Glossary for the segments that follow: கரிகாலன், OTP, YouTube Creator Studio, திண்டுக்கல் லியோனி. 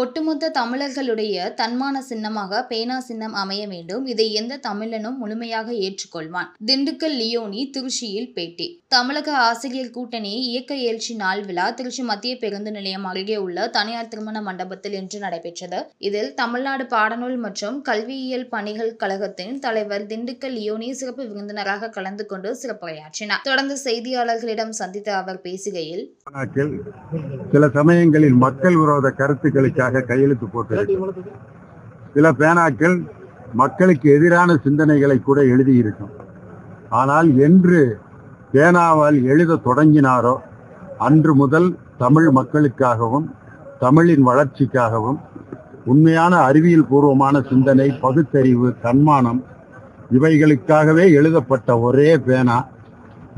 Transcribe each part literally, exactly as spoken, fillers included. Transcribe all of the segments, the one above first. ஒட்டுமொத்த தமிழர்களுடைய தன்மான சின்னமாக பேனா சின்னம் அமைய வேண்டும். இதை எந்த தமிழனும் முழுமையாக ஏற்றுக்கொள்வான். திண்டுக்கல் லியோனி திருச்சியில் பேட்டி. தமிழக ஆசிரியர் கூட்டணி இயக்க எழுச்சி நாள் விழா திருச்சி மத்திய பேருந்து நிலையம் அருகே உள்ள தனியார் திருமண மண்டபத்தில் இன்று நடைபெற்றது. இதில் தமிழ்நாடு பாடநூல் மற்றும் கல்வியியல் பணிகள் கழகத்தின் தலைவர் திண்டுக்கல் லியோனி சிறப்பு விருந்தினராக கலந்து கொண்டு சிறப்புரையாற்றினார். தொடர்ந்து செய்தியாளர்களிடம் சந்தித்த அவர் பேசுகையில், சில சமயங்களில் மக்கள் விரோத கருத்துக்களுக்காக கையெழுத்து போட்டிருக்கும் சில பேனாக்கள் மக்களுக்கு எதிரான சிந்தனைகளை கூட எழுதியிருக்கும். ஆனால் என்று பேனாவால் எழுத தொடங்கினாரோ அன்று முதல் தமிழ் மக்களுக்காகவும் தமிழின் வளர்ச்சிக்காகவும் உண்மையான அறிவியல் பூர்வமான சிந்தனை, பகுத்தறிவு, தன்மானம் இவைகளுக்காகவே எழுதப்பட்ட ஒரே பேனா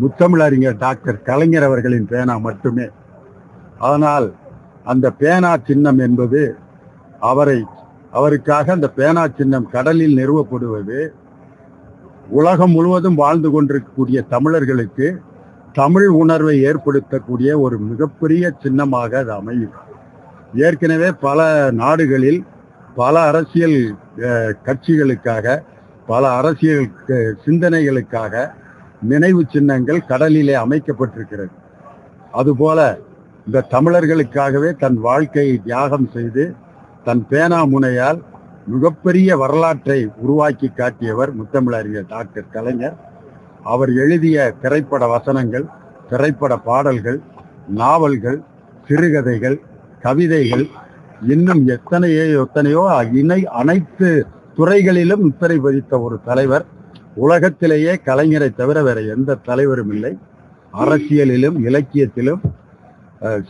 முத்தமிழறிஞர் டாக்டர் கலைஞர் அவர்களின் பேனா மட்டுமே. ஆனால் அந்த பேனா சின்னம் என்பது அவரை அவருக்காக அந்த பேனா சின்னம் கடலில் நிறுவப்படுவது உலகம் முழுவதும் வாழ்ந்து கொண்டிருக்கக்கூடிய தமிழர்களுக்கு தமிழ் உணர்வை ஏற்படுத்தக்கூடிய ஒரு மிகப்பெரிய சின்னமாக அது அமையும். ஏற்கனவே பல நாடுகளில் பல அரசியல் கட்சிகளுக்காக பல அரசியல் சிந்தனைகளுக்காக நினைவு சின்னங்கள் கடலிலே அமைக்கப்பட்டிருக்கிறது. அதுபோல இந்த தமிழர்களுக்காகவே தன் வாழ்க்கையை தியாகம் செய்து தன் பேனா முனையால் மிகப்பெரிய வரலாற்றை உருவாக்கி காட்டியவர் முத்தமிழறிஞர் டாக்டர் கலைஞர். அவர் எழுதிய திரைப்பட வசனங்கள், திரைப்பட பாடல்கள், நாவல்கள், சிறுகதைகள், கவிதைகள் இன்னும் எத்தனையோ எத்தனையோ இணை அனைத்து துறைகளிலும் முத்திரை பதித்த ஒரு தலைவர். உலகத்திலேயே கலைஞரை தவிர வேற எந்த தலைவரும் இல்லை. அரசியலிலும் இலக்கியத்திலும்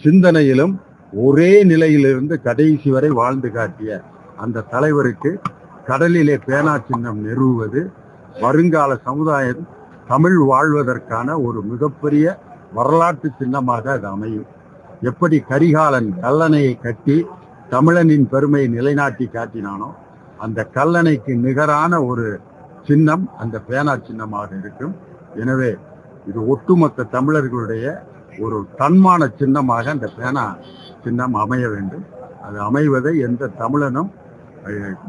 சிந்தனையிலும் ஒரே நிலையிலிருந்து கடைசி வரை வாழ்ந்து காட்டிய அந்த தலைவருக்கு கடலிலே பேனா சின்னம் நிறுவுவது வருங்கால சமுதாயம் தமிழ் வாழ்வதற்கான ஒரு மிகப்பெரிய வரலாற்று சின்னமாக அது அமையும். எப்படி கரிகாலன் கல்லணையை கட்டி தமிழனின் பெருமையை நிலைநாட்டி காட்டினானோ அந்த கல்லணைக்கு நிகரான ஒரு சின்னம் அந்த பேனா சின்னமாக இருக்கும். எனவே இது ஒட்டுமொத்த தமிழர்களுடைய ஒரு தன்மான சின்னமாக அந்த பேனா சின்னம் அமைய வேண்டும். அது அமைவதை எந்த தமிழனும்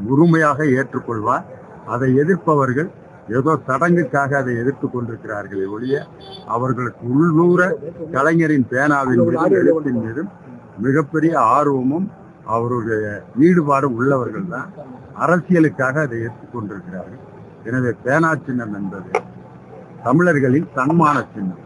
முழுமையாக ஏற்றுக்கொள்வார். அதை எதிர்ப்பவர்கள் ஏதோ தடங்குக்காக அதை எதிர்த்து கொண்டிருக்கிறார்களே ஒழிய அவர்களுக்கு உள்ளூர கலைஞரின் பேனாவின் மீதும் எழுத்தின் மீதும் மிகப்பெரிய ஆர்வமும் அவருடைய ஈடுபாடும் உள்ளவர்கள் தான் அரசியலுக்காக அதை ஏற்றுக்கொண்டிருக்கிறார்கள். எனவே பேனா சின்னம் என்பது தமிழர்களின் தன்மான சின்னம்.